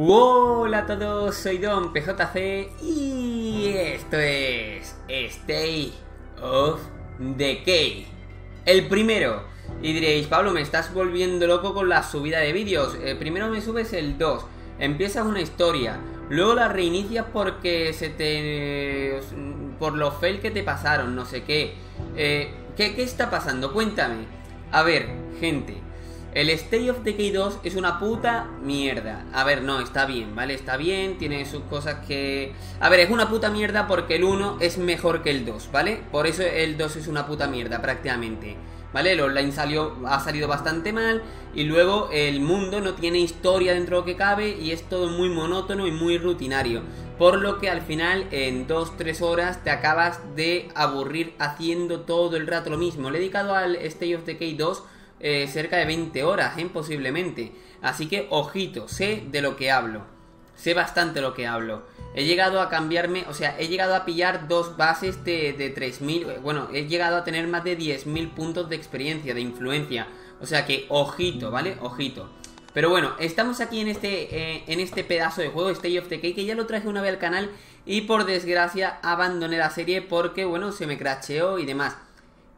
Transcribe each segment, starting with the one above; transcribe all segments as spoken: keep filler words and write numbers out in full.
Hola a todos, soy Don P J C y esto es State of Decay, el primero. Y diréis, Pablo, me estás volviendo loco con la subida de vídeos. Eh, primero me subes el dos, empiezas una historia, luego la reinicias porque se te... por los fail que te pasaron, no sé qué. Eh, ¿qué, ¿Qué está pasando? Cuéntame. A ver, gente. El State of Decay dos es una puta mierda. A ver, no, está bien, ¿vale? Está bien, tiene sus cosas que... A ver, es una puta mierda porque el uno es mejor que el dos, ¿vale? Por eso el dos es una puta mierda prácticamente, ¿vale? El online salió, ha salido bastante mal. Y luego el mundo no tiene historia dentro de lo que cabe y es todo muy monótono y muy rutinario. Por lo que al final en dos tres horas te acabas de aburrir haciendo todo el rato lo mismo. Le he dedicado al State of Decay dos Eh, cerca de veinte horas, ¿eh? Posiblemente. Así que, ojito, sé de lo que hablo. Sé bastante lo que hablo. He llegado a cambiarme, o sea, he llegado a pillar dos bases de, de tres mil. Bueno, he llegado a tener más de diez mil puntos de experiencia, de influencia. O sea que, ojito, ¿vale? Ojito. Pero bueno, estamos aquí en este, eh, en este pedazo de juego, State of Decay, que ya lo traje una vez al canal. Y por desgracia, abandoné la serie porque, bueno, se me crasheó y demás.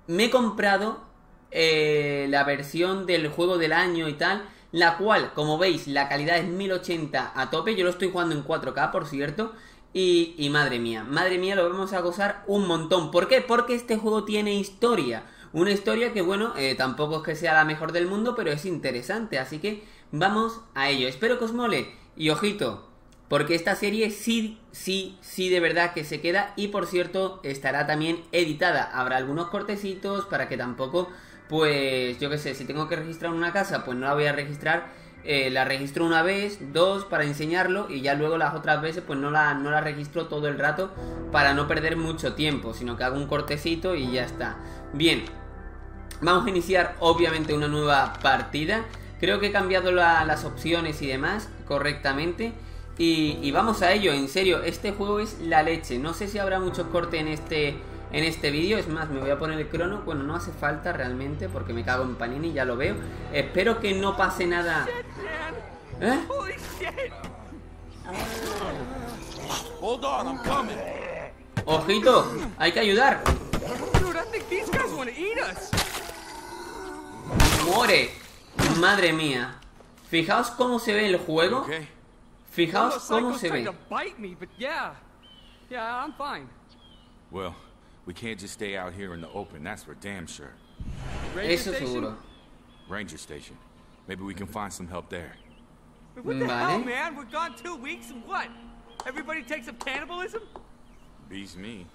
Me he comprado... Eh, la versión del juego del año y tal, la cual, como veis, la calidad es mil ochenta a tope. Yo lo estoy jugando en cuatro K, por cierto, y, y madre mía, madre mía, lo vamos a gozar un montón. ¿Por qué? Porque este juego tiene historia. Una historia que, bueno, eh, tampoco es que sea la mejor del mundo, pero es interesante, así que vamos a ello. Espero que os mole, y ojito, porque esta serie sí, sí, sí de verdad que se queda. Y por cierto, estará también editada. Habrá algunos cortecitos para que tampoco... Pues yo qué sé, si tengo que registrar una casa, pues no la voy a registrar, eh, la registro una vez, dos para enseñarlo y ya luego las otras veces pues no la, no la registro todo el rato para no perder mucho tiempo, sino que hago un cortecito y ya está. Bien, vamos a iniciar obviamente una nueva partida, creo que he cambiado la, las opciones y demás correctamente y, y vamos a ello, en serio, este juego es la leche, no sé si habrá muchos cortes en este... En este vídeo, es más, me voy a poner el crono. Bueno, no hace falta realmente porque me cago en Panini, ya lo veo. Espero que no pase nada. ¿Eh? ¡Ojito! ¡Hay que ayudar! ¡Muere! ¡Madre mía! Fijaos cómo se ve el juego. Fijaos cómo se ve. Bueno... We can't just stay out here in the open, that's for damn sure. Eso seguro. Ranger station. Maybe we can find some help there. What the hell, man? We're gone two weeks and what? Everybody takes up cannibalism? Beats me.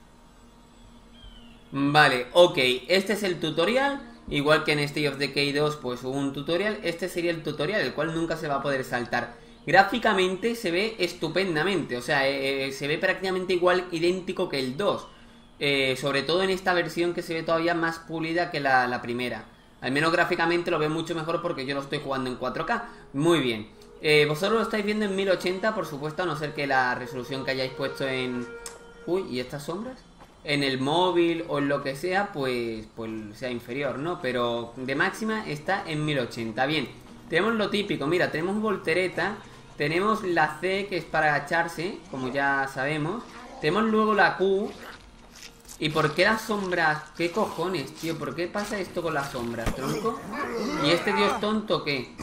Vale, ok. Este es el tutorial. Igual que en State of Decay dos, pues hubo un tutorial. Este sería el tutorial, el cual nunca se va a poder saltar. Gráficamente se ve estupendamente. O sea, eh, eh, se ve prácticamente igual, idéntico que el dos. Eh, sobre todo en esta versión que se ve todavía más pulida que la, la primera. Al menos gráficamente lo veo mucho mejor porque yo lo estoy jugando en cuatro K. Muy bien, eh, vosotros lo estáis viendo en mil ochenta, por supuesto, a no ser que la resolución que hayáis puesto en... Uy, ¿y estas sombras? En el móvil o en lo que sea, pues, pues sea inferior, ¿no? Pero de máxima está en mil ochenta. Bien, tenemos lo típico, mira, tenemos voltereta. Tenemos la C, que es para agacharse, como ya sabemos. Tenemos luego la Q. ¿Y por qué las sombras? ¿Qué cojones, tío? ¿Por qué pasa esto con las sombras, tronco? ¿Y este tío es tonto o qué?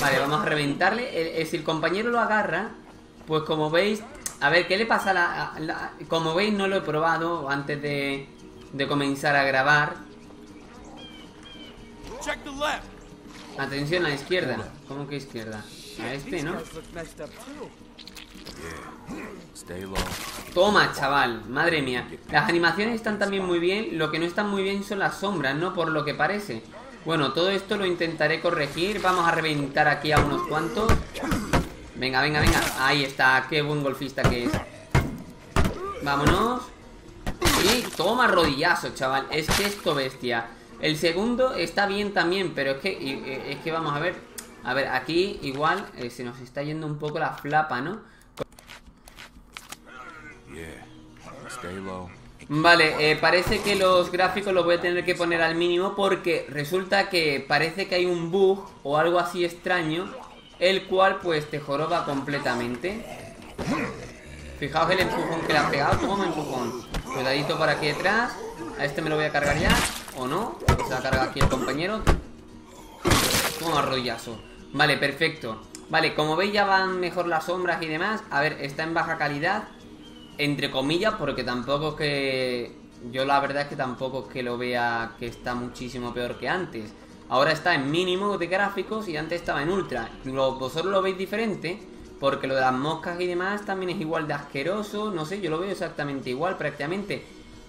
Vale, vamos a reventarle. Eh, eh, si el compañero lo agarra, pues como veis... A ver, ¿qué le pasa a la...? A la como veis, no lo he probado antes de, de comenzar a grabar. Atención, a la izquierda. ¿Cómo que izquierda? A este, ¿no? Toma, chaval, madre mía. Las animaciones están también muy bien. Lo que no están muy bien son las sombras, ¿no? Por lo que parece. Bueno, todo esto lo intentaré corregir. Vamos a reventar aquí a unos cuantos. Venga, venga, venga. Ahí está, qué buen golfista que es. Vámonos. Y toma rodillazo, chaval. Es que esto bestia. El segundo está bien también, pero es que... Es que vamos a ver. A ver, aquí igual eh, se nos está yendo un poco la flapa, ¿no? Vale, eh, parece que los gráficos los voy a tener que poner al mínimo porque resulta que parece que hay un bug o algo así extraño el cual pues te joroba completamente. Fijaos el empujón que le ha pegado. Toma empujón. Cuidadito para aquí detrás. A este me lo voy a cargar ya. ¿O no? Se la carga aquí el compañero. Toma rodillazo. Vale, perfecto. Vale, como veis ya van mejor las sombras y demás. A ver, está en baja calidad, entre comillas, porque tampoco es que... Yo la verdad es que tampoco es que lo vea que está muchísimo peor que antes. Ahora está en mínimo de gráficos y antes estaba en ultra. Lo, vosotros lo veis diferente, porque lo de las moscas y demás también es igual de asqueroso. No sé, yo lo veo exactamente igual prácticamente.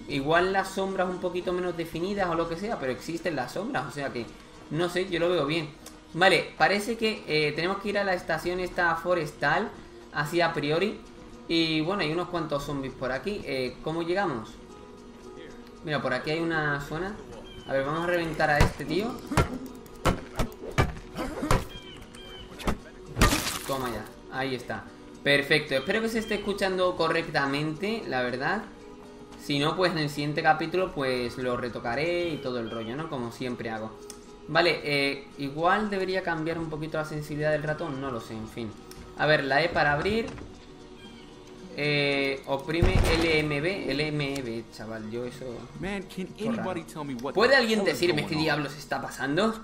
Igual las sombras un poquito menos definidas o lo que sea, pero existen las sombras, o sea que... No sé, yo lo veo bien. Vale, parece que eh, tenemos que ir a la estación esta forestal, así a priori. Y bueno, hay unos cuantos zombies por aquí. eh, ¿Cómo llegamos? Mira, por aquí hay una zona. A ver, vamos a reventar a este tío. Toma ya, ahí está. Perfecto, espero que se esté escuchando correctamente, la verdad. Si no, pues en el siguiente capítulo pues lo retocaré y todo el rollo, ¿no? Como siempre hago. Vale, eh, igual debería cambiar un poquito la sensibilidad del ratón, no lo sé, en fin. A ver, la E para abrir. Eh, oprime L M B, L M B, chaval, yo eso... ¿Puede alguien decirme qué diablos está pasando?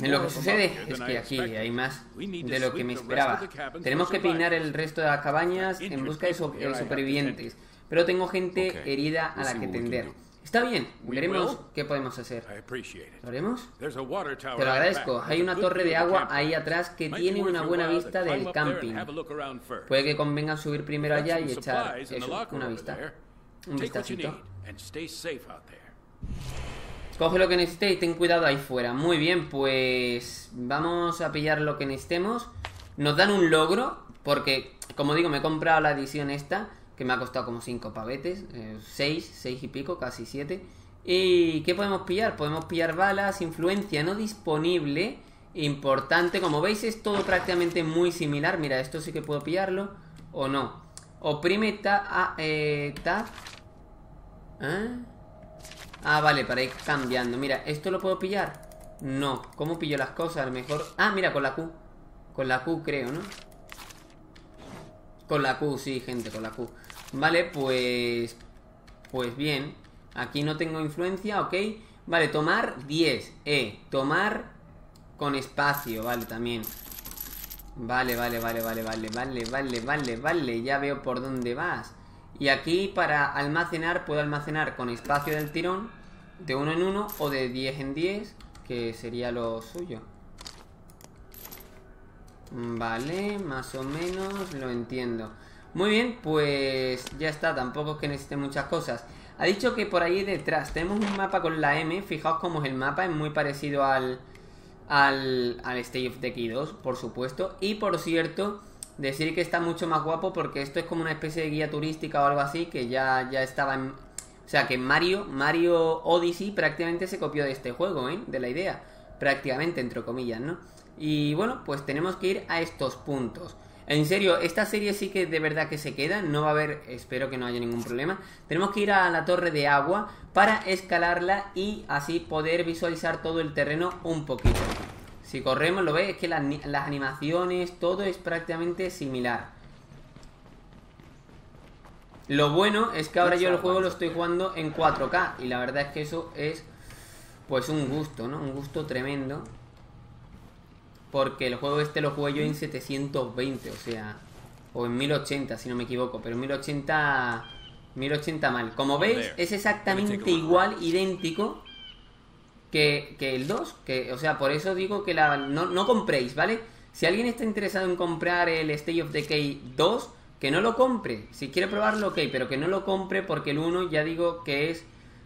Lo que sucede es que aquí hay más de lo que me esperaba. Tenemos que peinar el resto de las cabañas en busca de so- eh, supervivientes, pero tengo gente herida a la que tender. Está bien, veremos qué podemos hacer. ¿Lo haremos? Te lo agradezco. Hay una torre de agua ahí atrás que tiene una buena vista del camping. Puede que convenga subir primero allá y echar eso, una vista. Un vistacito. Coge lo que necesitéis y ten cuidado ahí fuera. Muy bien, pues vamos a pillar lo que necesitemos. Nos dan un logro, porque como digo, me he comprado la edición esta, que me ha costado como cinco pavetes, seis, seis y pico, casi siete. ¿Y qué podemos pillar? Podemos pillar balas, influencia no disponible, importante. Como veis es todo prácticamente muy similar. Mira, esto sí que puedo pillarlo o no. Oprime tab, ah, eh, tab. ¿Ah? Ah, vale, para ir cambiando. Mira, ¿esto lo puedo pillar? No, ¿cómo pillo las cosas? A lo mejor... Ah, mira, con la Q. Con la Q creo, ¿no? Con la Q, sí, gente, con la Q. Vale, pues... Pues bien. Aquí no tengo influencia, ok. Vale, tomar diez. Eh, tomar con espacio, vale, también. Vale, vale, vale, vale, vale, vale, vale, vale, vale. Ya veo por dónde vas. Y aquí para almacenar, puedo almacenar con espacio del tirón, de uno en uno o de diez en diez, que sería lo suyo. Vale, más o menos lo entiendo. Muy bien, pues ya está. Tampoco es que necesite muchas cosas. Ha dicho que por ahí detrás tenemos un mapa con la M. Fijaos cómo es el mapa. Es muy parecido al Al, al State of Decay dos, por supuesto. Y por cierto, decir que está mucho más guapo, porque esto es como una especie de guía turística o algo así, que ya, ya estaba en... O sea que Mario Mario Odyssey prácticamente se copió de este juego, ¿eh? De la idea, prácticamente, entre comillas, ¿no? Y bueno, pues tenemos que ir a estos puntos. En serio, esta serie sí que de verdad que se queda. No va a haber, espero que no haya ningún problema. Tenemos que ir a la torre de agua para escalarla y así poder visualizar todo el terreno un poquito. Si corremos, lo veis, es que las, las animaciones, todo es prácticamente similar. Lo bueno es que ahora yo el juego lo estoy jugando en cuatro K. Y la verdad es que eso es, pues, un gusto, ¿no? Un gusto tremendo. Porque el juego este lo jugué yo en setecientos veinte, o sea... O en mil ochenta, si no me equivoco. Pero en mil ochenta mal. Como veis, es exactamente igual, idéntico que, que el dos. Que, o sea, por eso digo que la, no, no compréis, ¿vale? Si alguien está interesado en comprar el State of Decay dos, que no lo compre. Si quiere probarlo, ok, pero que no lo compre, porque el uno ya digo que es...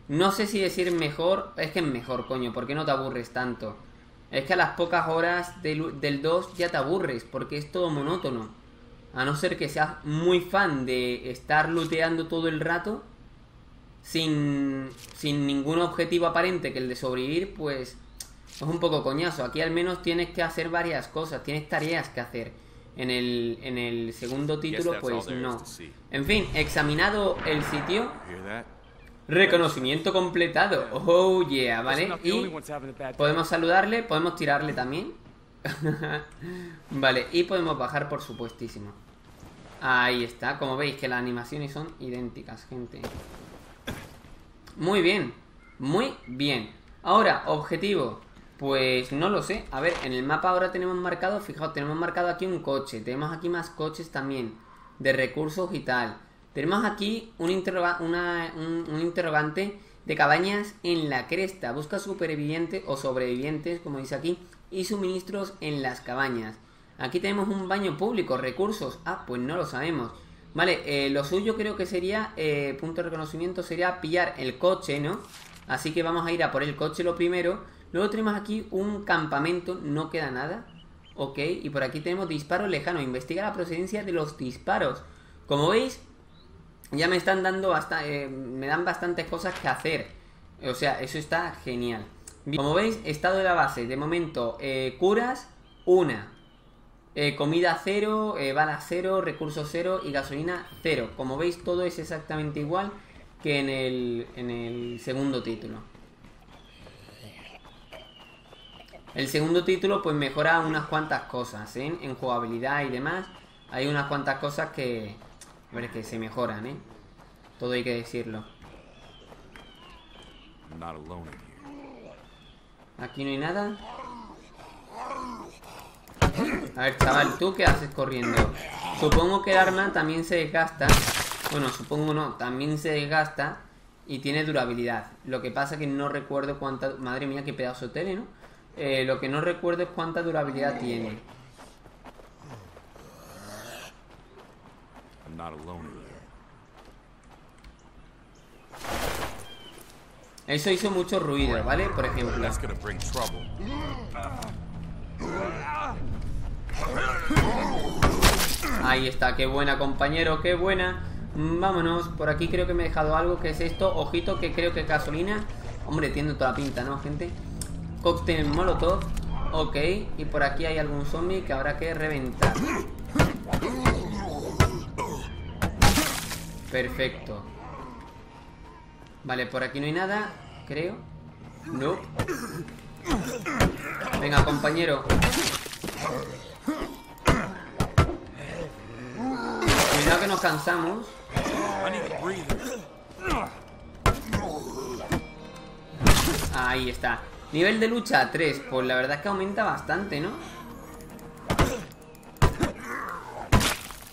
No sé si decir mejor... Es que es mejor, coño, ¿por qué no te aburres tanto? Es que a las pocas horas del, del dos ya te aburres, porque es todo monótono. A no ser que seas muy fan de estar looteando todo el rato sin, sin ningún objetivo aparente, que el de sobrevivir, pues es un poco coñazo. Aquí al menos tienes que hacer varias cosas, tienes tareas que hacer. En el, en el segundo título pues no. En fin, examinado el sitio. Reconocimiento completado. Oh yeah, ¿vale? Y podemos saludarle, podemos tirarle también. Vale, y podemos bajar, por supuestísimo. Ahí está, como veis que las animaciones son idénticas, gente. Muy bien, muy bien. Ahora, objetivo. Pues no lo sé, a ver, en el mapa ahora tenemos marcado, fijaos, tenemos marcado aquí un coche. Tenemos aquí más coches también, de recursos y tal. Tenemos aquí un, interroga una, un, un interrogante de cabañas en la cresta. Busca supervivientes o sobrevivientes, como dice aquí, y suministros en las cabañas. Aquí tenemos un baño público, recursos. Ah, pues no lo sabemos. Vale, eh, lo suyo creo que sería, eh, punto de reconocimiento, sería pillar el coche, ¿no? Así que vamos a ir a por el coche lo primero. Luego tenemos aquí un campamento, no queda nada. Ok, y por aquí tenemos disparo lejano. Investiga la procedencia de los disparos. Como veis, ya me están dando hasta, eh, me dan bastantes cosas que hacer. O sea, eso está genial. Como veis, estado de la base. De momento, eh, curas, una. Eh, comida cero, eh, balas cero, recursos cero y gasolina cero. Como veis, todo es exactamente igual que en el, en el segundo título. El segundo título pues mejora unas cuantas cosas, ¿eh? En jugabilidad y demás. Hay unas cuantas cosas que... A ver, que se mejoran, ¿eh? Todo hay que decirlo. Aquí no hay nada. A ver, chaval, ¿tú qué haces corriendo? Supongo que el arma también se desgasta. Bueno, supongo no, también se desgasta. Y tiene durabilidad. Lo que pasa que no recuerdo cuánta... Madre mía, qué pedazo de tele, ¿no? Eh, lo que no recuerdo es cuánta durabilidad tiene. Eso hizo mucho ruido, ¿vale? Por ejemplo. Ahí está, qué buena, compañero, qué buena. Vámonos, por aquí creo que me he dejado algo. ¿Qué es esto? Ojito, que creo que es gasolina. Hombre, tiene toda la pinta, ¿no, gente? Cóctel molotov. Ok, y por aquí hay algún zombie que habrá que reventar. Perfecto. Vale, por aquí no hay nada, creo. No. Venga, compañero. Cuidado que nos cansamos. Ahí está. Nivel de lucha tres, pues la verdad es que aumenta bastante, ¿no?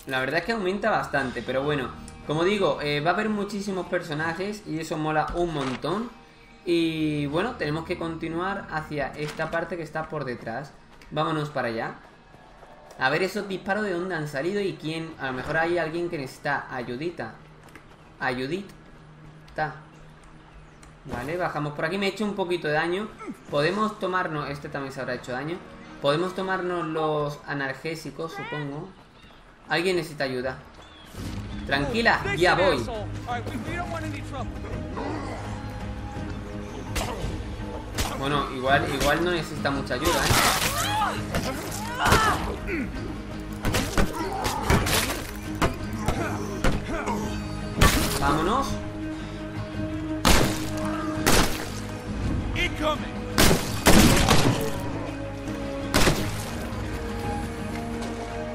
La verdad es que aumenta bastante, pero bueno. Como digo, eh, va a haber muchísimos personajes y eso mola un montón. Y bueno, tenemos que continuar hacia esta parte que está por detrás. Vámonos para allá. A ver esos disparos de dónde han salido y quién... A lo mejor hay alguien que necesita ayudita. Ayudita. Vale, bajamos por aquí, me he hecho un poquito de daño. Podemos tomarnos, este también se habrá hecho daño. Podemos tomarnos los analgésicos, supongo. Alguien necesita ayuda. Tranquila, ya voy. Bueno, igual, igual no necesita mucha ayuda, ¿eh? Vámonos.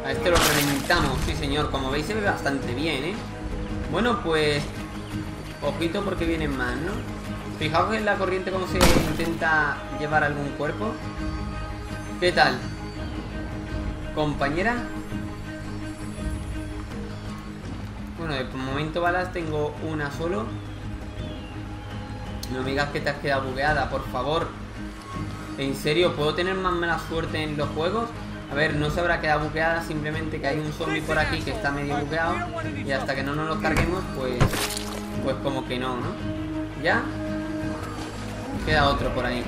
A este lo reventamos, sí señor. Como veis se ve bastante bien, ¿eh? Bueno, pues... Ojito porque vienen más, ¿no? Fijaos en la corriente como se intenta llevar algún cuerpo. ¿Qué tal? Compañera. Bueno, de momento balas tengo una solo. No me digas que te has quedado bugueada, por favor. En serio, ¿puedo tener más mala suerte en los juegos? A ver, no se habrá quedado bugueada, simplemente que hay un zombie por aquí que está medio bugueado. Y hasta que no nos lo carguemos, pues... Pues como que no, ¿no? ¿Ya? Queda otro por ahí.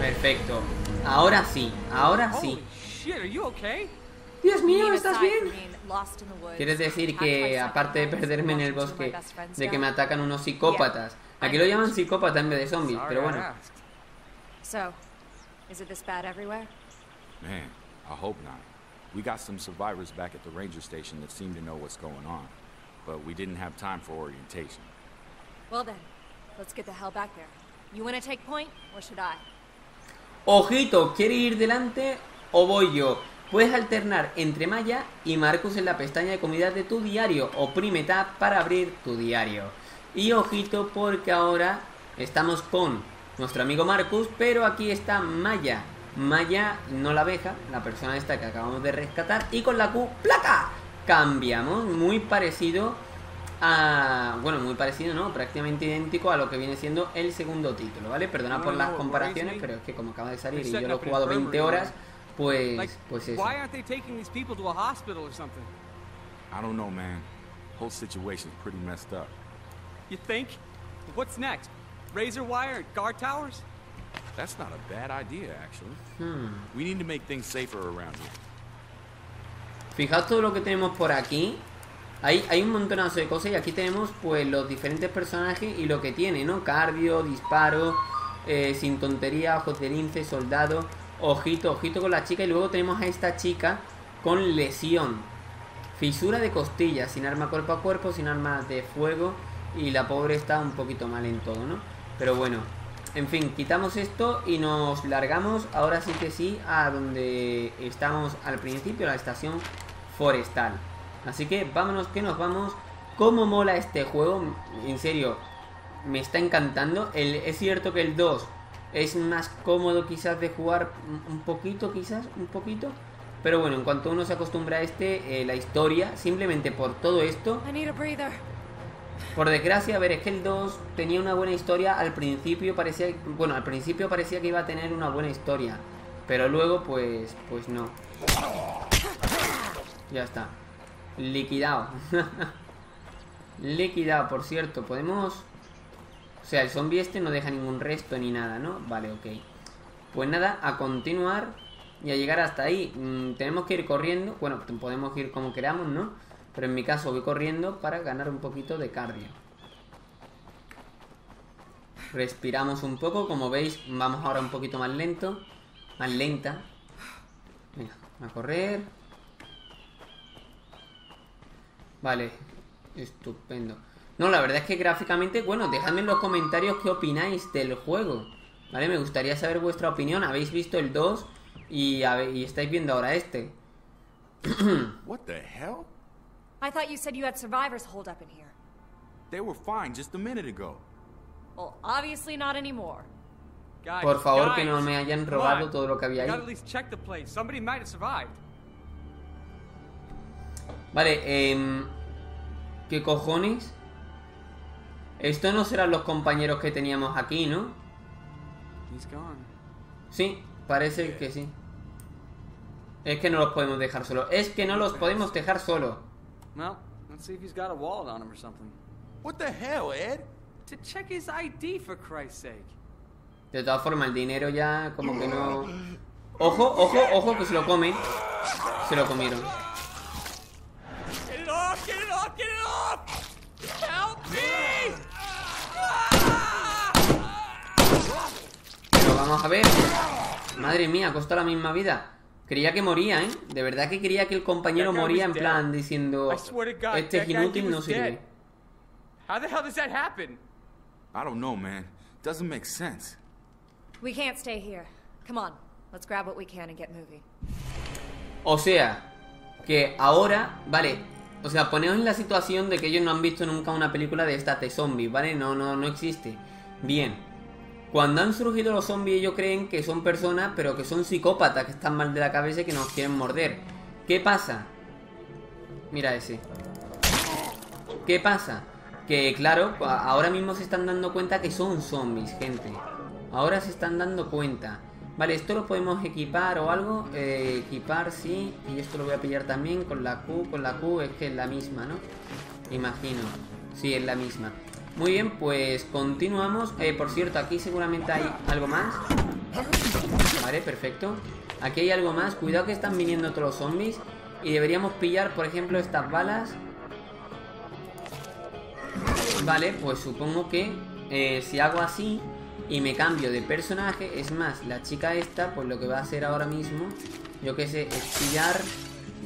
Perfecto. Ahora sí, ahora sí. Dios mío, ¿estás bien? ¿Quieres decir que, aparte de perderme en el bosque, de que me atacan unos psicópatas? Aquí lo llaman psicópata en vez de zombies, pero bueno. Man, I hope not. We got some survivors back at the ranger station that seem to know what's going on, but we didn't have time for orientation. Well then, let's get the hell back there. You want to take point, or should I? Ojito, ¿quiere ir delante o voy yo? Puedes alternar entre Maya y Marcus en la pestaña de comunidad de tu diario. Oprime Tab para abrir tu diario. Y ojito, porque ahora estamos con nuestro amigo Marcus, pero aquí está Maya. Maya, no la abeja, la persona esta que acabamos de rescatar. Y con la Q, ¡placa! Cambiamos, muy parecido a... Bueno, muy parecido, ¿no? Prácticamente idéntico a lo que viene siendo el segundo título, ¿vale? Perdona por las comparaciones, pero es que como acaba de salir y yo lo he jugado veinte horas... Pues, pues eso. Why aren't they taking these people to a hospital or something? I don't know, man. Whole situation's pretty messed up. You think? What's next? Razor wire and guard towers? That's not a bad idea, actually. Hmm. We need to make things safer around here. Fijaos todo lo que tenemos por aquí. Hay, hay un montonazo de cosas y aquí tenemos pues los diferentes personajes y lo que tiene, ¿no? Cardio, disparo, eh, sin tontería, ojos de lince, soldado. Ojito, ojito con la chica. Y luego tenemos a esta chica con lesión, fisura de costilla, sin arma cuerpo a cuerpo, sin armas de fuego. Y la pobre está un poquito mal en todo, ¿no? Pero bueno, en fin, quitamos esto y nos largamos ahora sí que sí a donde estamos al principio, la estación forestal. Así que vámonos que nos vamos. Cómo mola este juego, en serio, me está encantando. el, Es cierto que el dos es más cómodo quizás de jugar un poquito, quizás, un poquito. Pero bueno, en cuanto uno se acostumbra a este, eh, la historia, simplemente por todo esto... Por desgracia, a ver, es que el dos tenía una buena historia al principio, parecía... Bueno, al principio parecía que iba a tener una buena historia, pero luego, pues, pues no. Ya está. Liquidado. Liquidado, por cierto, podemos... O sea, el zombie este no deja ningún resto ni nada, ¿no? Vale, ok. Pues nada, a continuar y a llegar hasta ahí. Mm, tenemos que ir corriendo. Bueno, podemos ir como queramos, ¿no? Pero en mi caso voy corriendo para ganar un poquito de cardio. Respiramos un poco. Como veis, vamos ahora un poquito más lento. Más lenta. Venga, a correr. Vale. Estupendo. No, la verdad es que gráficamente, bueno, dejadme en los comentarios qué opináis del juego, ¿vale? Me gustaría saber vuestra opinión. ¿Habéis visto el dos y, y estáis viendo ahora este? What the hell? I thought you said you had survivors holed up in here. They were fine just a minute ago. Well, obviously not anymore. Por favor, que no me hayan robado todo lo que había ahí. Vale, eh, ¿qué cojones? Estos no serán los compañeros que teníamos aquí, ¿no? Sí, parece que sí. Es que no los podemos dejar solos. Es que no los podemos dejar solos. Well, let's see if he's got a wallet on him or something. What the hell, Ed? To check his I D for Christ's sake. De todas formas, el dinero ya como que no. Ojo, ojo, ojo que se lo comen. Se lo comieron. Get it off, get it off, get it off. Help me. Pero vamos a ver. Madre mía, costó la misma vida. Creía que moría, ¿eh? De verdad que creía que el compañero moría en plan diciendo este es inútil, no sirve. How the hell does that happen? I don't know, man. Doesn't make sense. We can't stay here. Come on. Let's grab what we can and get moving. O sea, que ahora, vale. O sea, poneos en la situación de que ellos no han visto nunca una película de estas de zombies, ¿vale? No, no, no existe. Bien. Cuando han surgido los zombies, ellos creen que son personas, pero que son psicópatas, que están mal de la cabeza y que nos quieren morder. ¿Qué pasa? Mira ese. ¿Qué pasa? Que, claro, ahora mismo se están dando cuenta que son zombies, gente. Ahora se están dando cuenta. Vale, esto lo podemos equipar o algo. eh, Equipar, sí. Y esto lo voy a pillar también con la Q. Con la Q es que es la misma, ¿no? Imagino. Sí, es la misma. Muy bien, pues continuamos. eh, Por cierto, aquí seguramente hay algo más. Vale, perfecto. Aquí hay algo más. Cuidado que están viniendo todos los zombies. Y deberíamos pillar, por ejemplo, estas balas. Vale, pues supongo que eh, si hago así y me cambio de personaje, es más, la chica esta, pues lo que va a hacer ahora mismo, yo qué sé, es pillar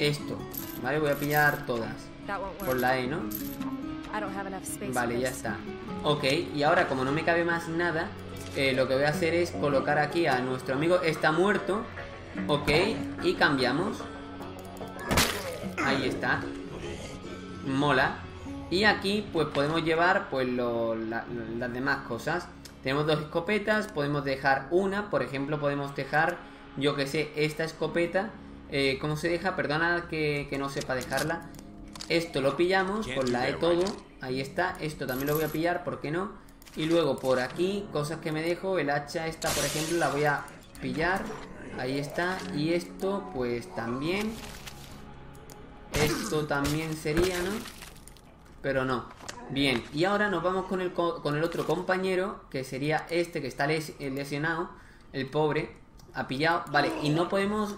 esto, ¿vale? Voy a pillar todas, por la E, ¿no? Vale, ya está. Ok, y ahora como no me cabe más nada, eh, lo que voy a hacer es colocar aquí a nuestro amigo. Está muerto. Ok, y cambiamos. Ahí está. Mola. Y aquí pues podemos llevar pues lo, la, las demás cosas. Tenemos dos escopetas, podemos dejar una. Por ejemplo, podemos dejar, yo que sé, esta escopeta. eh, ¿Cómo se deja? Perdona que, que no sepa dejarla. Esto lo pillamos con la E todo. Ahí está, esto también lo voy a pillar, ¿por qué no? Y luego por aquí, cosas que me dejo. El hacha esta, por ejemplo, la voy a pillar. Ahí está. Y esto pues también. Esto también sería, ¿no? Pero no. Bien, y ahora nos vamos con el, co con el otro compañero, que sería este que está les lesionado. El pobre, ha pillado. Vale, y no podemos...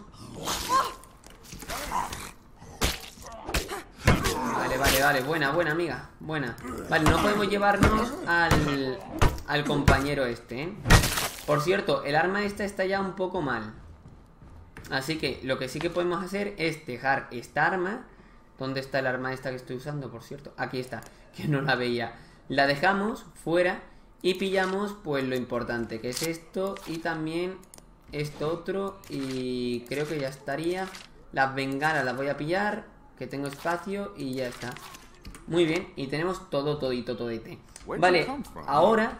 Vale, vale, vale, buena, buena amiga, buena. Vale, no podemos llevarnos al, al compañero este, ¿eh? Por cierto, el arma esta está ya un poco mal. Así que lo que sí que podemos hacer es dejar esta arma. ¿Dónde está el arma esta que estoy usando, por cierto? Aquí está, que no la veía. La dejamos fuera y pillamos pues lo importante, que es esto y también esto otro. Y creo que ya estaría. Las bengalas las voy a pillar, que tengo espacio, y ya está. Muy bien, y tenemos todo, todito, todete. Vale, ahora...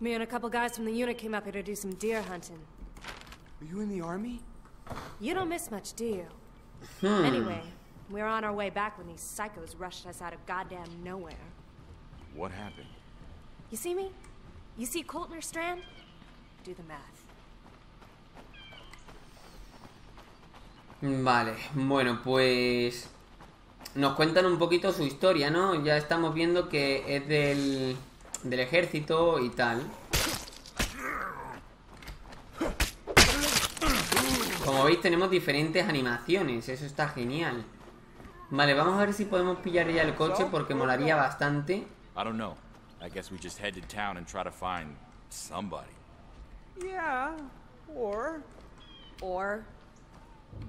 Me and a couple guys from the unit came up here to do some deer hunting. Are you in the army? You don't miss much, do you? Hmm. Anyway, we were on our way back when these psychos rushed us out of goddamn nowhere. What happened? You see me? You see Coltner Strand? Do the math. Vale, bueno, pues nos cuentan un poquito su historia, ¿no? Ya estamos viendo que es del, del ejército y tal. Como veis tenemos diferentes animaciones, eso está genial. Vale, vamos a ver si podemos pillar ya el coche porque molaría bastante. I don't know. I guess we just head to town and try to find somebody. Yeah, or or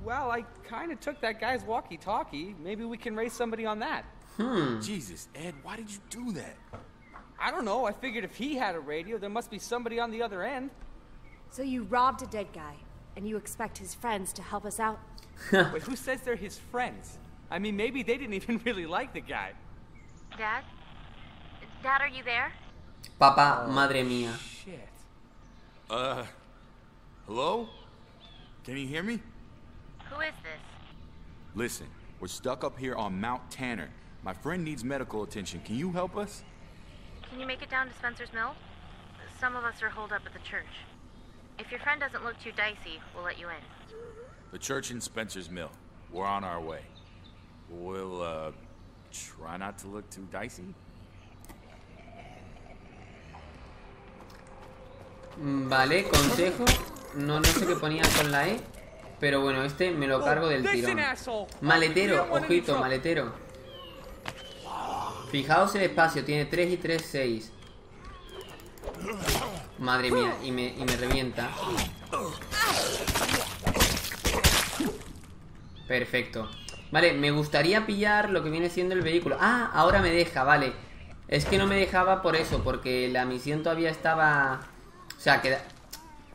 well, I kind of took that guy's walkie-talkie. Maybe we can raise somebody on that. Hmm. Jesus, Ed, why did you do that? I don't know. I figured if he had a radio, there must be somebody on the other end. So you robbed a dead guy, and you expect his friends to help us out? Wait, who says they're his friends? I mean, maybe they didn't even really like the guy. Dad? Dad, are you there? Papa, madre mía. Shit. Uh, hello? Can you hear me? Who is this? Listen, we're stuck up here on Mount Tanner. My friend needs medical attention. Can you help us? Can you make it down to Spencer's Mill? Some of us are holed up at the church. If your friend doesn't look too dicey, we'll let you in. The church in Spencer's Mill. We're on our way. We'll, uh, try not to look too dicey. Vale, consejo. No, no sé qué ponía con la E. Pero bueno, este me lo cargo del tirón. Maletero, ojito, maletero. Fijaos el espacio, tiene tres y tres, seis. Madre mía, y me, y me revienta. Perfecto. Vale, me gustaría pillar lo que viene siendo el vehículo. Ah, ahora me deja, vale. Es que no me dejaba por eso, porque la misión todavía estaba... O sea, que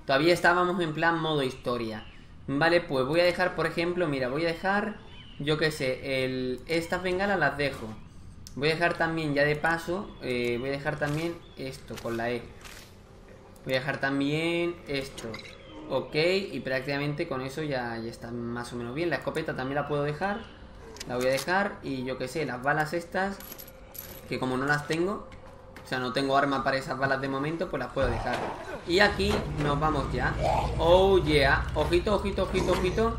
todavía estábamos en plan modo historia. Vale, pues voy a dejar, por ejemplo, mira, voy a dejar, yo qué sé, el, estas bengalas las dejo. Voy a dejar también, ya de paso, eh, voy a dejar también esto con la E. Voy a dejar también esto. Ok, y prácticamente con eso ya, ya está más o menos bien. La escopeta también la puedo dejar. La voy a dejar y yo qué sé, las balas estas, que como no las tengo, o sea, no tengo arma para esas balas de momento, pues las puedo dejar. Y aquí nos vamos ya. Oh yeah. Ojito, ojito, ojito, ojito.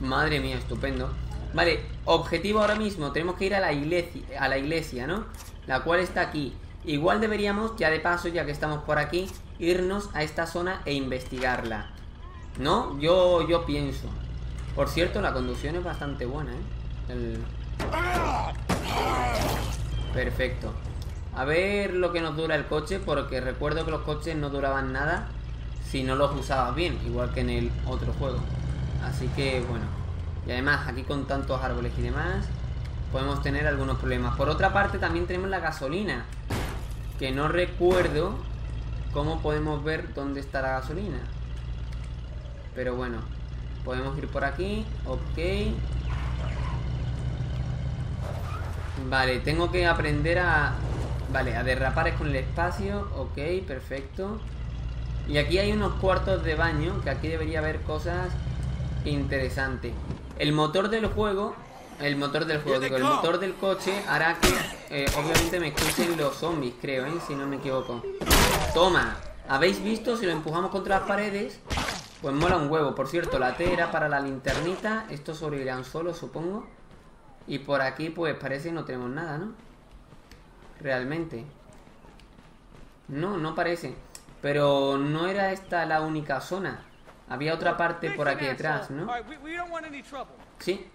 Madre mía, estupendo. Vale, objetivo ahora mismo. Tenemos que ir a la iglesia, a la iglesia, ¿no? La cual está aquí. Igual deberíamos, ya de paso, ya que estamos por aquí, irnos a esta zona e investigarla, ¿no? Yo, yo pienso. Por cierto, la conducción es bastante buena, ¿eh? El... Perfecto. A ver lo que nos dura el coche, porque recuerdo que los coches no duraban nada si no los usabas bien, igual que en el otro juego. Así que, bueno. Y además, aquí con tantos árboles y demás, podemos tener algunos problemas. Por otra parte, también tenemos la gasolina, que no recuerdo cómo podemos ver dónde está la gasolina. Pero bueno, podemos ir por aquí. Ok. Vale, tengo que aprender a... Vale, a derrapar es con el espacio. Ok, perfecto. Y aquí hay unos cuartos de baño, que aquí debería haber cosas interesantes. El motor del juego... El motor del juego, digo, el motor del coche hará que, eh, obviamente, me escuchen los zombies, creo, ¿eh? Si no me equivoco. ¡Toma! ¿Habéis visto? Si lo empujamos contra las paredes, pues mola un huevo. Por cierto, la T era para la linternita. Estos sobrevivirán solos, supongo. Y por aquí, pues, parece que no tenemos nada, ¿no? Realmente. No, no parece. Pero no era esta la única zona. Había otra parte por aquí detrás, ¿no? Sí.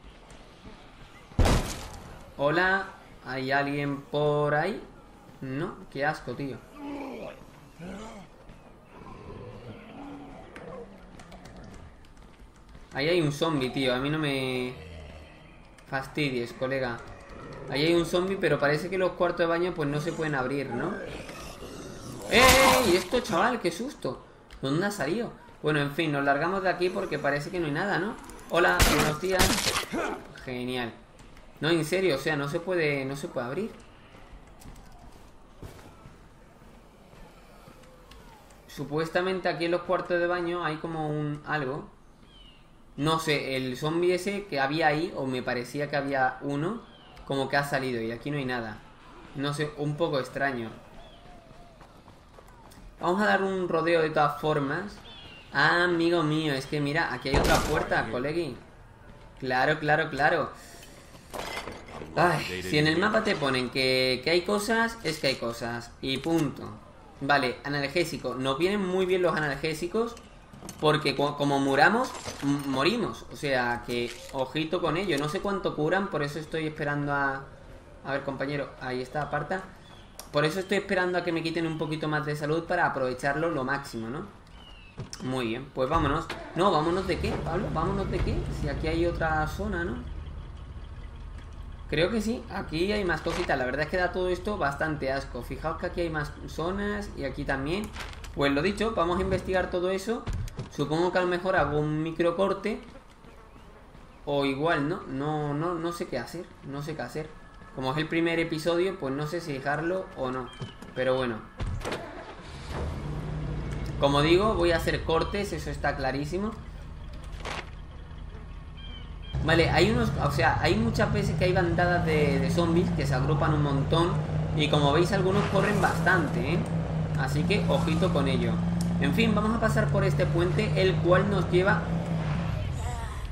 Hola, ¿hay alguien por ahí? No, qué asco, tío. Ahí hay un zombie, tío. A mí no me fastidies, colega. Ahí hay un zombie, pero parece que los cuartos de baño pues no se pueden abrir, ¿no? ¡Ey! Esto, chaval, qué susto. ¿Dónde ha salido? Bueno, en fin, nos largamos de aquí porque parece que no hay nada, ¿no? Hola, buenos días. Genial. No, en serio, o sea, no se puede, no se puede abrir. Supuestamente aquí en los cuartos de baño hay como un algo. No sé, el zombie ese que había ahí, o me parecía que había uno, como que ha salido y aquí no hay nada. No sé, un poco extraño. Vamos a dar un rodeo de todas formas. Ah, amigo mío, es que mira, aquí hay otra puerta, colegui. Claro, claro, claro. Ay, si en el mapa te ponen que, que hay cosas, es que hay cosas. Y punto. Vale, analgésico. Nos vienen muy bien los analgésicos, porque como muramos, morimos. O sea, que ojito con ello. No sé cuánto curan, por eso estoy esperando a... A ver, compañero, ahí está, aparta. Por eso estoy esperando a que me quiten un poquito más de salud para aprovecharlo lo máximo, ¿no? Muy bien, pues vámonos. No, vámonos de qué, Pablo, vámonos de qué. Si aquí hay otra zona, ¿no? Creo que sí, aquí hay más cositas. La verdad es que da todo esto bastante asco. Fijaos que aquí hay más zonas y aquí también. Pues lo dicho, vamos a investigar todo eso. Supongo que a lo mejor hago un microcorte. O igual, ¿no? No, no, no sé qué hacer. No sé qué hacer. Como es el primer episodio, pues no sé si dejarlo o no. Pero bueno. Como digo, voy a hacer cortes, eso está clarísimo. Vale, hay unos, o sea, hay muchas veces que hay bandadas de, de zombies que se agrupan un montón. Y como veis, algunos corren bastante, ¿eh? Así que, ojito con ello. En fin, vamos a pasar por este puente, el cual nos lleva...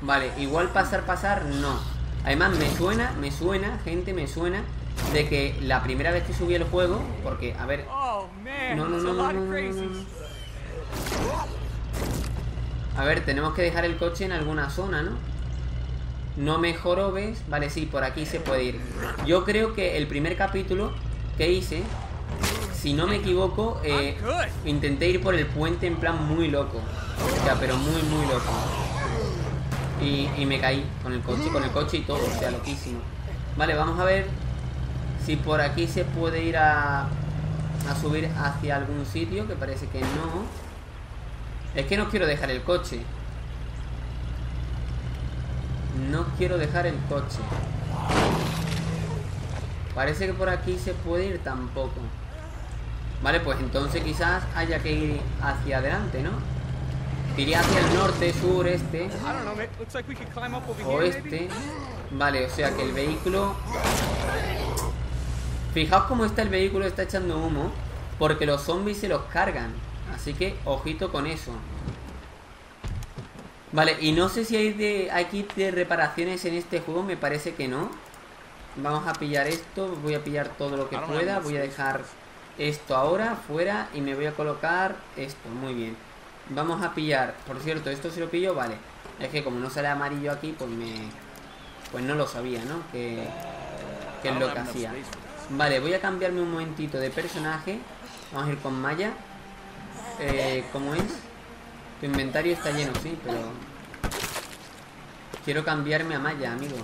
Vale, igual pasar, pasar, no. Además, me suena, me suena, gente, me suena de que la primera vez que subí el juego... Porque, a ver... No, no, no, no, no, no. A ver, tenemos que dejar el coche en alguna zona, ¿no? No me jorobes. Vale, sí, por aquí se puede ir. Yo creo que el primer capítulo que hice, si no me equivoco, eh, intenté ir por el puente en plan muy loco. O sea, pero muy, muy loco. Y, y me caí con el coche, con el coche y todo. O sea, loquísimo. Vale, vamos a ver si por aquí se puede ir a, a subir hacia algún sitio, que parece que no. Es que no quiero dejar el coche. No quiero dejar el coche. Parece que por aquí se puede ir tampoco. Vale, pues entonces quizás haya que ir hacia adelante, ¿no? Iría hacia el norte, sur, este, oeste. Vale, o sea que el vehículo... Fijaos cómo está el vehículo, está echando humo, porque los zombies se los cargan. Así que ojito con eso. Vale, y no sé si hay de aquí de reparaciones en este juego, me parece que no. Vamos a pillar esto, voy a pillar todo lo que pueda, voy a dejar esto ahora, fuera, y me voy a colocar esto, muy bien. Vamos a pillar, por cierto, esto si lo pillo, vale. Es que como no sale amarillo aquí, pues me... Pues no lo sabía, ¿no? Que, que es lo que hacía. Vale, voy a cambiarme un momentito de personaje. Vamos a ir con Maya. Eh, ¿cómo es? Tu inventario está lleno, sí, pero... Quiero cambiarme a Maya, amigo.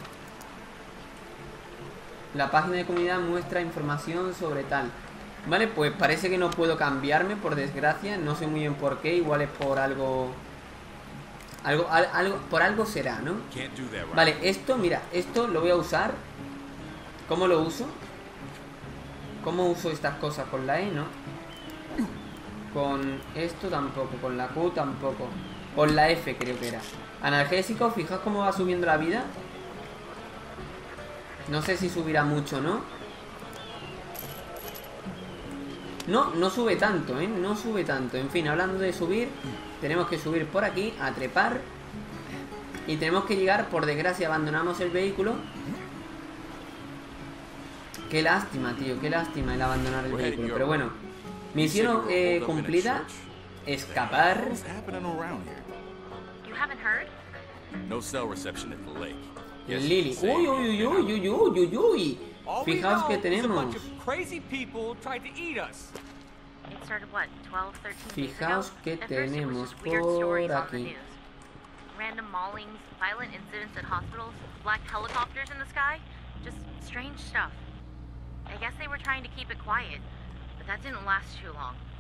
La página de comunidad muestra información sobre tal. Vale, pues parece que no puedo cambiarme, por desgracia. No sé muy bien por qué. Igual es por algo... Algo, al, algo por algo será, ¿no? Vale, esto, mira, esto lo voy a usar. ¿Cómo lo uso? ¿Cómo uso estas cosas? Con la E, ¿no? Con esto tampoco, con la Q tampoco. Con la F creo que era. Analgésico, fijaos cómo va subiendo la vida. No sé si subirá mucho, ¿no? No, no sube tanto, ¿eh? No sube tanto. En fin, hablando de subir, tenemos que subir por aquí, a trepar. Y tenemos que llegar, por desgracia, abandonamos el vehículo. Qué lástima, tío, qué lástima el abandonar el vehículo. Pero bueno, misión eh, cumplida. Escapar. Lily. Uy, uy, uy, uy, uy, uy, uy. Fijaos que tenemos. Fijaos que tenemos por aquí.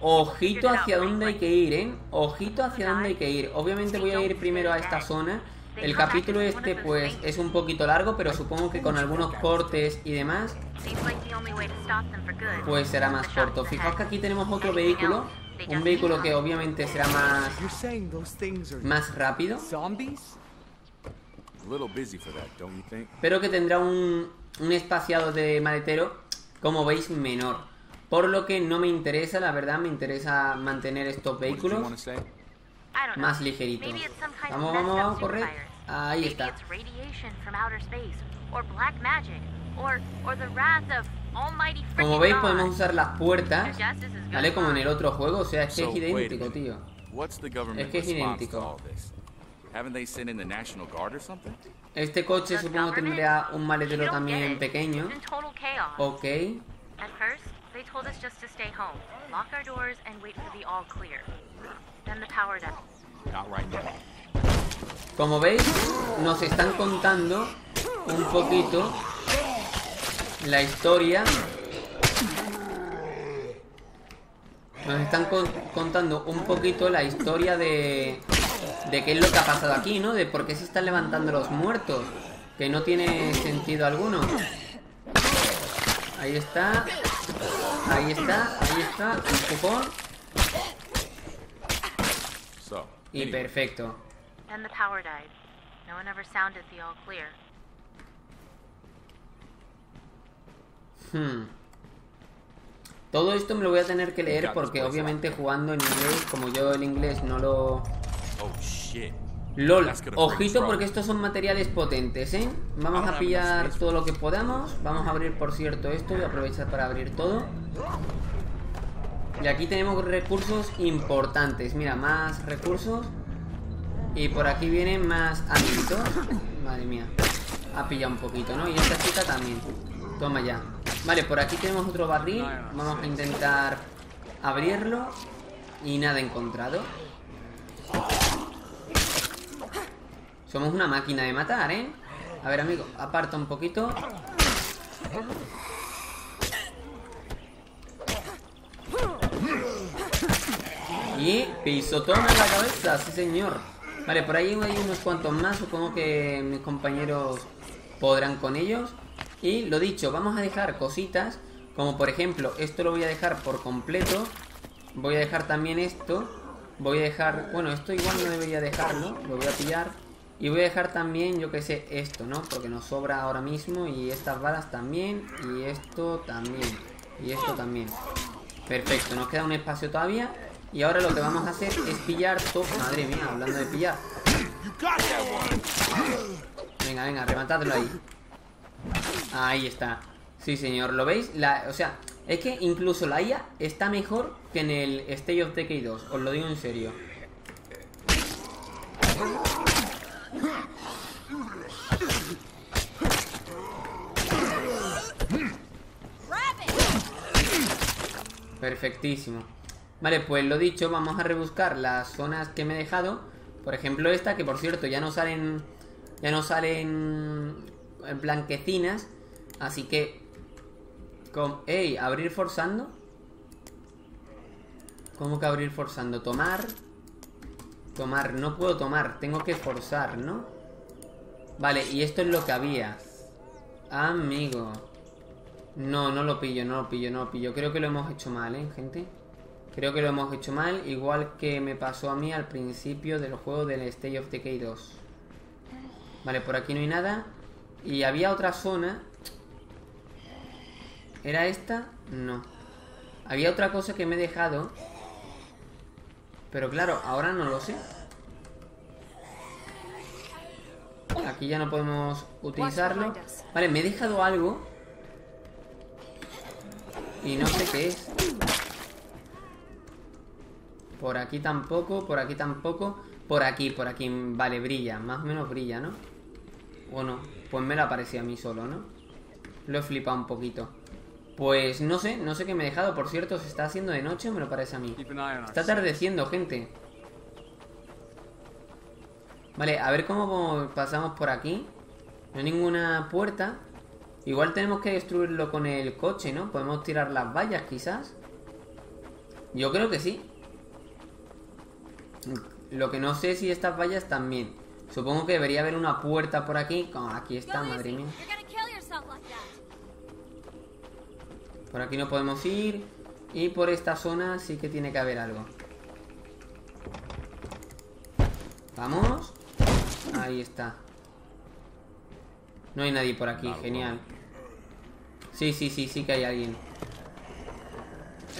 Ojito hacia dónde hay que ir, ¿eh? Ojito hacia dónde hay que ir. Obviamente voy a ir primero a esta zona. El capítulo este, pues, es un poquito largo, pero supongo que con algunos cortes y demás, pues será más corto. Fijaos que aquí tenemos otro vehículo. Un vehículo que obviamente será más... Más rápido. Pero que tendrá un, un espaciado de maletero, como veis, menor. Por lo que no me interesa, la verdad, me interesa mantener estos vehículos más ligeritos. Vamos, vamos, vamos, correr. Ahí está. Como veis, podemos usar las puertas, ¿vale? Como en el otro juego, o sea, es que es idéntico, tío. Es que es idéntico. Este coche supongo tendría un maletero también pequeño. Ok. Como veis, nos están contando un poquito la historia. Nos están co contando un poquito la historia de... De qué es lo que ha pasado aquí, ¿no? De por qué se están levantando los muertos. Que no tiene sentido alguno. Ahí está. Ahí está. Ahí está. Empujón. Y perfecto. Hmm. Todo esto me lo voy a tener que leer porque obviamente jugando en inglés, como yo el inglés no lo... LOL, ojito porque estos son materiales potentes, ¿eh? Vamos a pillar todo lo que podamos. Vamos a abrir, por cierto, esto. Voy a aprovechar para abrir todo. Y aquí tenemos recursos importantes. Mira, más recursos. Y por aquí vienen más amiguitos. Madre mía. Ha pillado un poquito, ¿no? Y esta chica también. Toma ya. Vale, por aquí tenemos otro barril. Vamos a intentar abrirlo. Y nada encontrado. Somos una máquina de matar, ¿eh? A ver, amigo, aparta un poquito. Y pisotón en la cabeza, sí señor. Vale, por ahí hay unos cuantos más. Supongo que mis compañeros podrán con ellos. Y lo dicho, vamos a dejar cositas. Como por ejemplo, esto lo voy a dejar por completo. Voy a dejar también esto. Voy a dejar... Bueno, esto igual no debería dejarlo. Lo voy a pillar. Y voy a dejar también, yo que sé, esto, ¿no? Porque nos sobra ahora mismo. Y estas balas también. Y esto también. Y esto también. Perfecto, nos queda un espacio todavía. Y ahora lo que vamos a hacer es pillar todo. Madre mía, hablando de pillar. Venga, venga, rematadlo ahí. Ahí está. Sí, señor, ¿lo veis? La... O sea, es que incluso la I A está mejor que en el State of Decay dos. Os lo digo en serio. Perfectísimo. Vale, pues lo dicho, vamos a rebuscar las zonas que me he dejado. Por ejemplo esta, que por cierto ya no salen... Ya no salen... En blanquecinas. Así que con, ¡ey! Abrir forzando. ¿Cómo que abrir forzando? Tomar. Tomar, no puedo tomar. Tengo que forzar, ¿no? Vale, y esto es lo que había. Amigo. No, no lo pillo, no lo pillo, no lo pillo. Creo que lo hemos hecho mal, ¿eh, gente? Creo que lo hemos hecho mal. Igual que me pasó a mí al principio del juego del State of Decay dos. Vale, por aquí no hay nada. Y había otra zona. ¿Era esta? No. Había otra cosa que me he dejado. Pero claro, ahora no lo sé. Aquí ya no podemos utilizarlo. Vale, me he dejado algo. Y no sé qué es. Por aquí tampoco, por aquí tampoco. Por aquí, por aquí. Vale, brilla. Más o menos brilla, ¿no? O no. Pues me la aparecía a mí solo, ¿no? Lo he flipado un poquito. Pues no sé, no sé qué me he dejado. Por cierto, se está haciendo de noche, me lo parece a mí. Está atardeciendo, gente. Vale, a ver cómo pasamos por aquí. No hay ninguna puerta. Igual tenemos que destruirlo con el coche, ¿no? Podemos tirar las vallas, quizás. Yo creo que sí. Lo que no sé si estas vallas también. Supongo que debería haber una puerta por aquí. Oh, aquí está, madre mía. Por aquí no podemos ir. Y por esta zona sí que tiene que haber algo. Vamos. Ahí está. No hay nadie por aquí, genial. Sí, sí, sí, sí que hay alguien.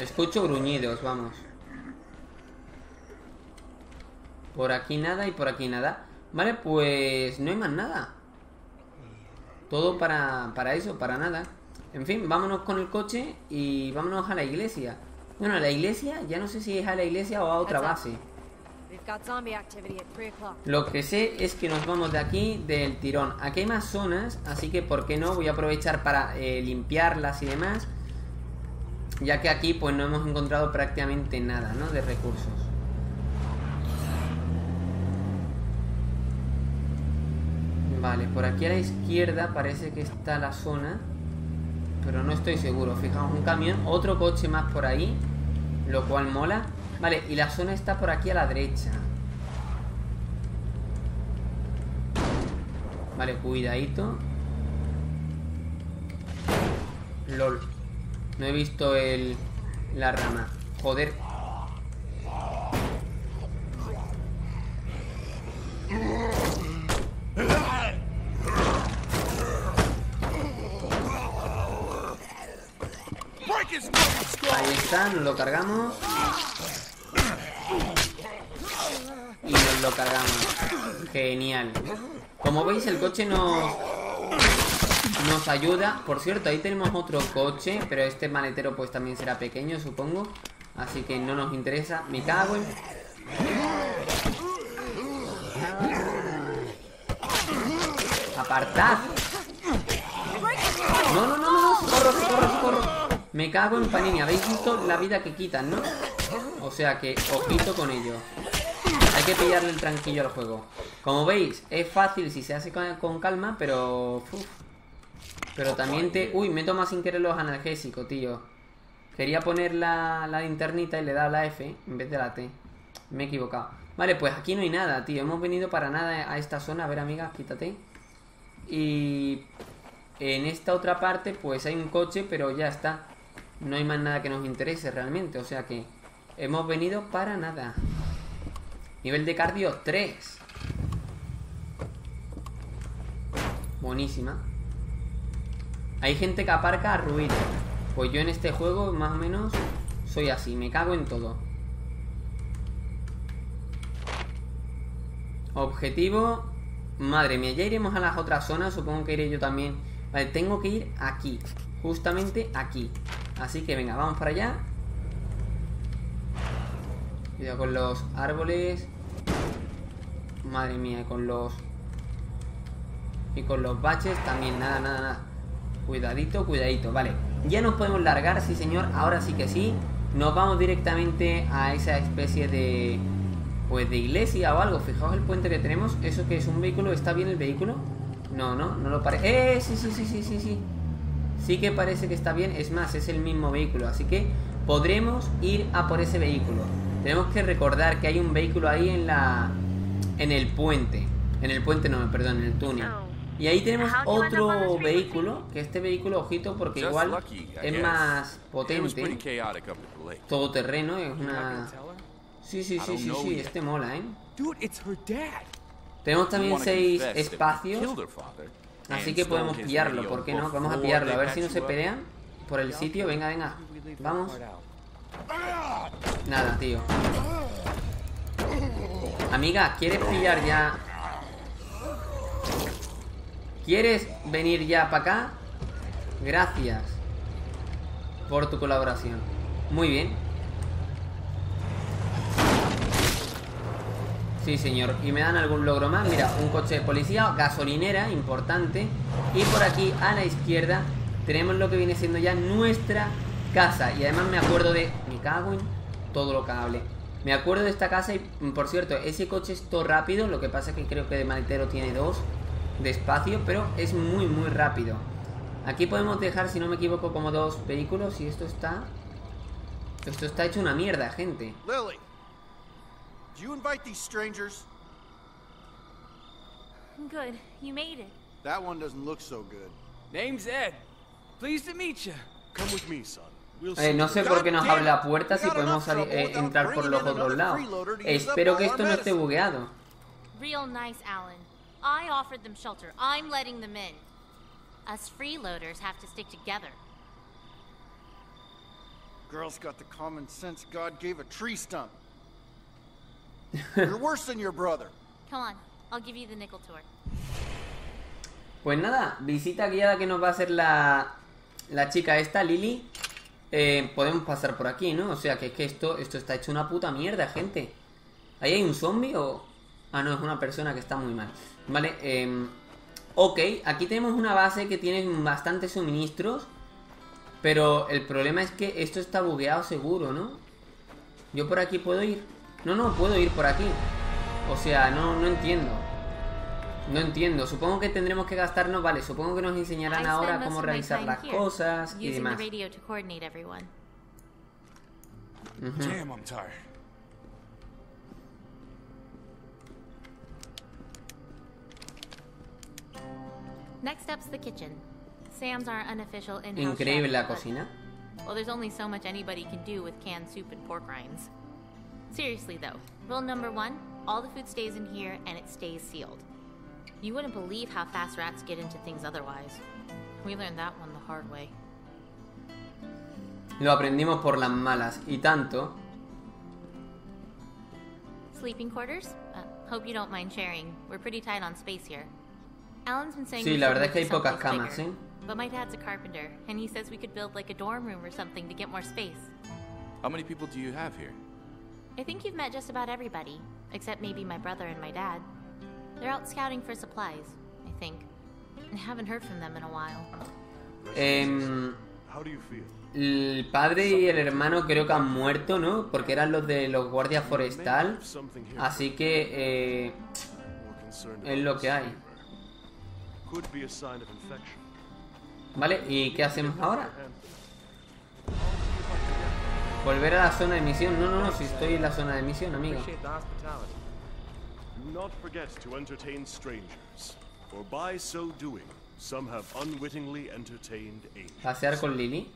Escucho gruñidos, vamos. Por aquí nada y por aquí nada. Vale, pues no hay más nada. Todo para, para eso, para nada. En fin, vámonos con el coche y vámonos a la iglesia. Bueno, a la iglesia, ya no sé si es a la iglesia o a otra base. Lo que sé es que nos vamos de aquí del tirón. Aquí hay más zonas, así que por qué no, voy a aprovechar para eh, limpiarlas y demás. Ya que aquí pues no hemos encontrado prácticamente nada, ¿no? De recursos. Vale, por aquí a la izquierda parece que está la zona. Pero no estoy seguro. Fijaos, un camión, otro coche más por ahí, lo cual mola. Vale, y la zona está por aquí a la derecha. Vale, cuidadito. LOL. No he visto el... la rama. Joder. Ahí está, nos lo cargamos. Y nos lo cargamos. Genial. Como veis, el coche nos... nos ayuda. Por cierto, ahí tenemos otro coche. Pero este maletero pues también será pequeño, supongo. Así que no nos interesa. Me cago en... ¡Apartad! No, no, no, no, corro, corro, corro. Me cago en Panini, habéis visto la vida que quitan, ¿no? O sea que, ojito con ello. Hay que pillarle el tranquillo al juego. Como veis, es fácil si se hace con calma, pero... Uf. Pero también te... Uy, me toma sin querer los analgésicos, tío. Quería poner la, la linternita y le he dado la F en vez de la T. Me he equivocado. Vale, pues aquí no hay nada, tío. Hemos venido para nada a esta zona. A ver, amiga, quítate. Y... en esta otra parte, pues hay un coche, pero ya está. No hay más nada que nos interese realmente. O sea que hemos venido para nada. Nivel de cardio tres. Buenísima. Hay gente que aparca a ruido. Pues yo en este juego más o menos soy así. Me cago en todo. Objetivo. Madre mía, ya iremos a las otras zonas. Supongo que iré yo también. Vale, tengo que ir aquí. Justamente aquí. Así que venga, vamos para allá. Cuidado con los árboles. Madre mía, con los... y con los baches también, nada, nada, nada. Cuidadito, cuidadito, vale. Ya nos podemos largar, sí señor, ahora sí que sí. Nos vamos directamente a esa especie de... pues de iglesia o algo. Fijaos el puente que tenemos. ¿Eso que es un vehículo? ¿Está bien el vehículo? No, no, no lo parece. ¡Eh! Sí, sí, sí, sí, sí, sí. sí que parece que está bien. Es más, es el mismo vehículo, así que podremos ir a por ese vehículo. Tenemos que recordar que hay un vehículo ahí en la... en el puente. En el puente no, perdón, en el túnel. Y ahí tenemos otro vehículo, que este vehículo, ojito, porque igual es más potente. Todoterreno, es una... Sí, sí, sí, sí, sí, este mola, ¿eh? Tenemos también seis espacios, así que podemos pillarlo, ¿por qué no? Vamos a pillarlo, a ver si no se pelean por el sitio. Venga, venga, vamos. Nada, tío. Amiga, ¿quieres pillar ya...? ¿Quieres venir ya para acá? Gracias por tu colaboración. Muy bien. Sí, señor. ¿Y me dan algún logro más? Mira, un coche de policía, gasolinera, importante. Y por aquí, a la izquierda, tenemos lo que viene siendo ya nuestra casa. Y además me acuerdo de... Me cago en todo lo cable. Me acuerdo de esta casa y, por cierto, ese coche es todo rápido. Lo que pasa es que creo que de maletero tiene dos de espacio, pero es muy muy rápido. Aquí podemos dejar, si no me equivoco, como dos vehículos. Y esto está... Esto está hecho una mierda, gente. Lily, did you invite these strangers? Good, you made it. That one doesn't look so good. Name's Ed. Pleased to meet you. Come with me, son. Eh, no sé por qué nos abre la puerta si podemos salir, eh, entrar por los otros lados. Espero que esto no esté bugueado. Real nice, Alan. I offered them shelter. I'm letting them in. Us freeloaders have to stick together. Girls got the common sense God gave a tree stump. You're worse than your brother. Come on, I'll give you the nickel tour. Pues nada, visita guiada que nos va a hacer la la chica esta, Lily. Eh, podemos pasar por aquí, ¿no? O sea que es que esto esto está hecho una puta mierda, gente. ¿Ahí hay un zombie o...? Ah, no, es una persona que está muy mal. Vale, eh, ok, aquí tenemos una base que tiene bastantes suministros. Pero el problema es que esto está bugueado seguro, ¿no? ¿Yo por aquí puedo ir? No, no, puedo ir por aquí. O sea, no, no entiendo. No entiendo, supongo que tendremos que gastarnos. Vale, supongo que nos enseñarán ahora cómo realizar las cosas y demás. Uh-huh. Next up's the kitchen. Sam's our unofficial in-house. Increíble la cocina. Well, there's only so much anybody can do with canned soup and pork rinds. Seriously though, rule number one: all the food stays in here and it stays sealed. You wouldn't believe how fast rats get into things otherwise. We learned that one the hard way. Lo aprendimos por las malas y tanto. Sleeping quarters? Uh, hope you don't mind sharing. We're pretty tight on space here. Sí, la verdad es que hay pocas camas, ¿eh? Eh, el padre y el hermano creo que han muerto, ¿no? Porque eran los de los guardias forestal. Así que eh, es lo que hay. Vale, ¿y qué hacemos ahora? Volver a la zona de misión. No, no, no, si estoy en la zona de misión, amigo. Pasear con Lily.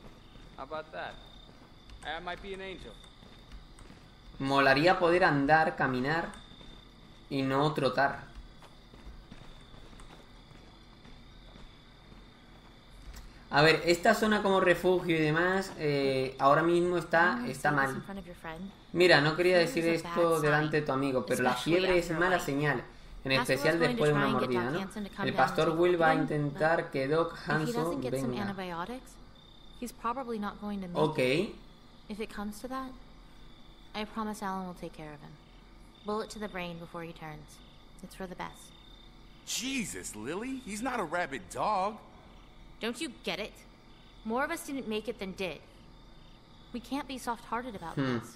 Molaría poder andar, caminar y no trotar. A ver, esta zona como refugio y demás, eh, ahora mismo está, está mal. Mira, no quería decir esto delante de tu amigo, pero la fiebre es mala señal, en especial después de una mordida, ¿no? El pastor Will va a intentar que Doc Hanson venga. Ok. Jesus, Lily, he's not a rabid dog. Don't you get it? More of us didn't make it than did. We can't be soft-hearted about hmm. this.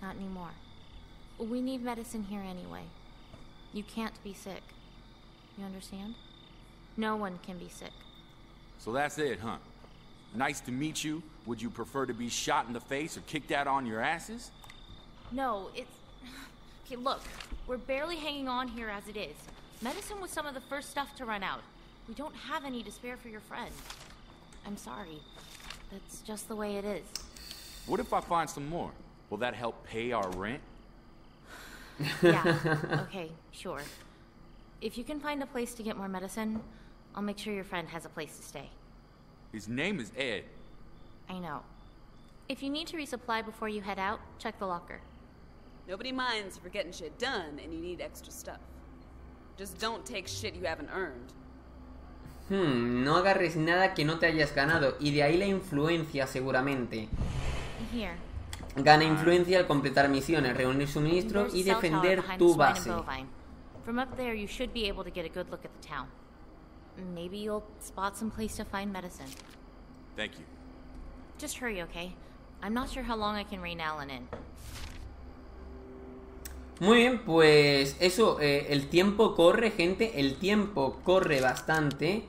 Not anymore. We need medicine here anyway. You can't be sick. You understand? No one can be sick. So that's it, huh? Nice to meet you. Would you prefer to be shot in the face or kicked out on your asses? No, it's... Okay, look. We're barely hanging on here as it is. Medicine was some of the first stuff to run out. We don't have any to spare for your friend. I'm sorry. That's just the way it is. What if I find some more? Will that help pay our rent? Yeah. Okay, sure. If you can find a place to get more medicine, I'll make sure your friend has a place to stay. His name is Ed. I know. If you need to resupply before you head out, check the locker. Nobody minds if you're getting shit done and you need extra stuff. Just don't take shit you haven't earned. Hmm, no agarres nada que no te hayas ganado, y de ahí la influencia seguramente. Here. Gana influencia al completar misiones, reunir suministros y defender tu base. From up there, you should be able to get a good look at the town. Maybe you'll spot some place to find medicine. Thank you. Just hurry, okay? I'm not sure how long I can rein Alan in. Muy bien, pues eso, eh, el tiempo corre, gente, el tiempo corre bastante.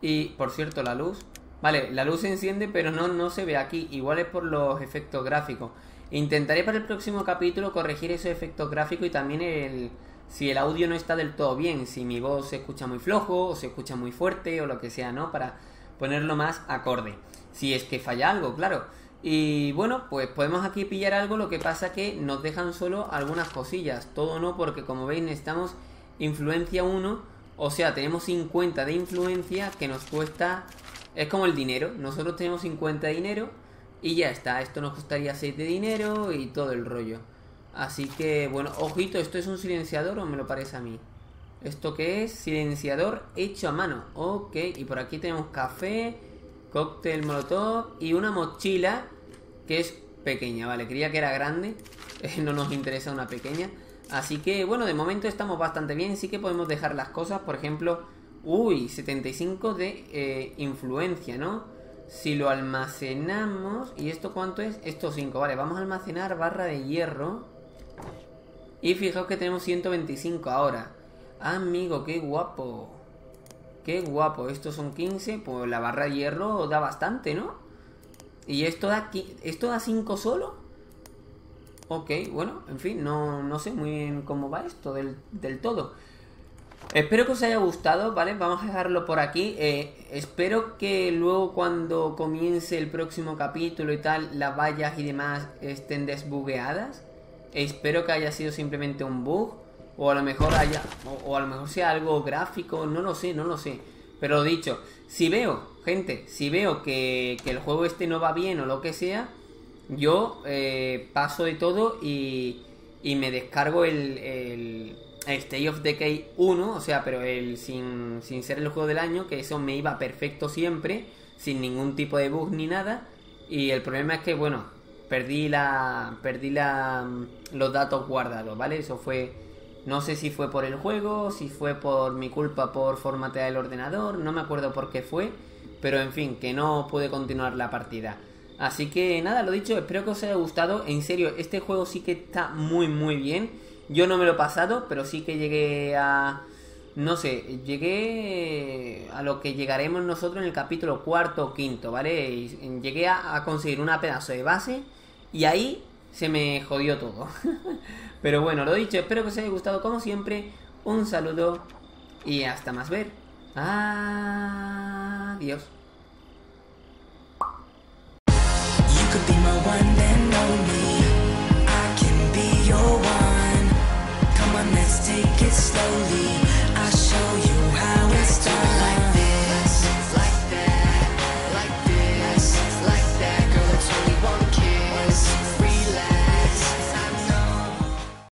Y, por cierto, la luz... Vale, la luz se enciende, pero no, no se ve aquí. Igual es por los efectos gráficos. Intentaré para el próximo capítulo corregir esos efectos gráficos y también el... si el audio no está del todo bien, si mi voz se escucha muy flojo o se escucha muy fuerte o lo que sea, ¿no? Para ponerlo más acorde. Si es que falla algo, claro. Y bueno, pues podemos aquí pillar algo, lo que pasa que nos dejan solo algunas cosillas. Todo no, porque como veis necesitamos influencia uno, o sea, tenemos cincuenta de influencia que nos cuesta... Es como el dinero, nosotros tenemos cincuenta de dinero y ya está, esto nos costaría seis de dinero y todo el rollo. Así que, bueno, ojito, ¿esto es un silenciador o me lo parece a mí? ¿Esto qué es? Silenciador hecho a mano, ok, y por aquí tenemos café, cóctel molotov y una mochila que es pequeña, vale, creía que era grande, no nos interesa una pequeña. Así que, bueno, de momento estamos bastante bien, sí que podemos dejar las cosas, por ejemplo... Uy, setenta y cinco de eh, influencia, ¿no? Si lo almacenamos... ¿Y esto cuánto es? Esto cinco, vale, vamos a almacenar barra de hierro. Y fijaos que tenemos ciento veinticinco ahora. Amigo, qué guapo. Qué guapo, estos son quince. Pues la barra de hierro da bastante, ¿no? ¿Y esto da, esto da cinco solo? Ok, bueno, en fin, no, no sé muy bien cómo va esto del, del todo. Espero que os haya gustado, ¿vale? Vamos a dejarlo por aquí. Eh, espero que luego cuando comience el próximo capítulo y tal, las vallas y demás estén desbugueadas. Espero que haya sido simplemente un bug. O a lo mejor haya. O, o a lo mejor sea algo gráfico. No lo sé, no lo sé. Pero lo dicho, si veo, gente, si veo que, que el juego este no va bien o lo que sea, yo eh, paso de todo y, y me descargo el... el State of Decay uno, o sea, pero el sin, sin ser el juego del año, que eso me iba perfecto siempre, sin ningún tipo de bug ni nada. Y el problema es que, bueno, perdí la perdí la los datos guardados, ¿vale? Eso fue, no sé si fue por el juego, si fue por mi culpa por formatear el ordenador, no me acuerdo por qué fue, pero en fin, que no pude continuar la partida. Así que nada, lo dicho, espero que os haya gustado. En serio, este juego sí que está muy muy bien. Yo no me lo he pasado, pero sí que llegué a... No sé, llegué a lo que llegaremos nosotros en el capítulo cuarto o quinto, ¿vale? Y llegué a, a conseguir una pedazo de base y ahí se me jodió todo. Pero bueno, lo dicho, espero que os haya gustado como siempre. Un saludo y hasta más ver. Adiós.